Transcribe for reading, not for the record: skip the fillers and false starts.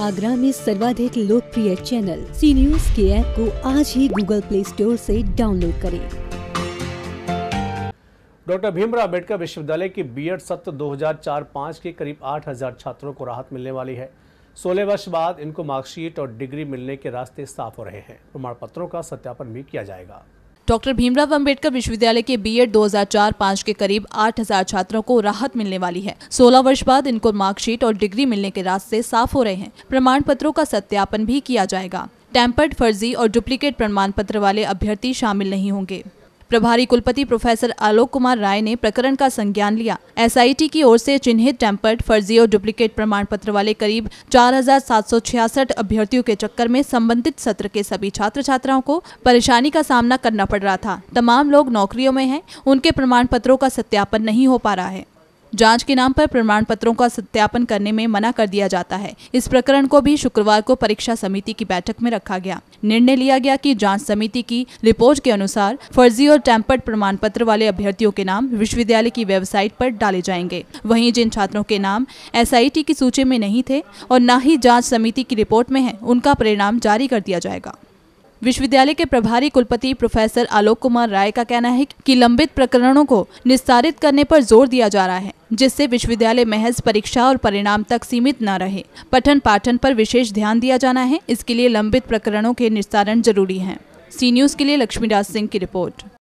आगरा में सर्वाधिक लोकप्रिय चैनल सी न्यूज़ के ऐप को आज ही Google Play Store से डाउनलोड करें। डॉ. भीमराव आंबेडकर विश्वविद्यालय की बीएड सत्र 2004-05 के करीब 8000 छात्रों को राहत मिलने वाली है। 16 वर्ष बाद इनको मार्कशीट और डिग्री मिलने के रास्ते साफ हो रहे हैं। प्रमाण पत्रों का सत्यापन भी किया जाएगा। डॉ. भीमराव आंबेडकर विश्वविद्यालय के बीएड 2004-05 के करीब 8000 छात्रों को राहत मिलने वाली है। 16 वर्ष बाद इनको मार्कशीट और डिग्री मिलने के रास्ते साफ हो रहे हैं। प्रमाण पत्रों का सत्यापन भी किया जाएगा। टैंपर्ड, फर्जी और डुप्लीकेट प्रमाण पत्र वाले अभ्यर्थी शामिल नहीं होंगे। प्रभारी कुलपति प्रोफेसर आलोक कुमार राय ने प्रकरण का संज्ञान लिया। एसआईटी की ओर से चिन्हित टैंपर्ड, फर्जी और डुप्लीकेट प्रमाण पत्र वाले करीब 4766 अभ्यर्थियों के चक्कर में संबंधित सत्र के सभी छात्र छात्राओं को परेशानी का सामना करना पड़ रहा था। तमाम लोग नौकरियों में हैं, उनके प्रमाण पत्रों का सत्यापन नहीं हो पा रहा है। जांच के नाम पर प्रमाण पत्रों का सत्यापन करने में मना कर दिया जाता है। इस प्रकरण को भी शुक्रवार को परीक्षा समिति की बैठक में रखा गया। निर्णय लिया गया कि जांच समिति की रिपोर्ट के अनुसार फर्जी और टैंपर्ड प्रमाण पत्र वाले अभ्यर्थियों के नाम विश्वविद्यालय की वेबसाइट पर डाले जाएंगे। वहीं जिन छात्रों के नाम एसआईटी की सूची में नहीं थे और न ही जाँच समिति की रिपोर्ट में है, उनका परिणाम जारी कर दिया जाएगा। विश्वविद्यालय के प्रभारी कुलपति प्रोफेसर आलोक कुमार राय का कहना है कि लंबित प्रकरणों को निस्तारित करने पर जोर दिया जा रहा है, जिससे विश्वविद्यालय महज परीक्षा और परिणाम तक सीमित न रहे। पठन पाठन पर विशेष ध्यान दिया जाना है। इसके लिए लंबित प्रकरणों के निस्तारण जरूरी है। सी न्यूज़ के लिए लक्ष्मी राज सिंह की रिपोर्ट।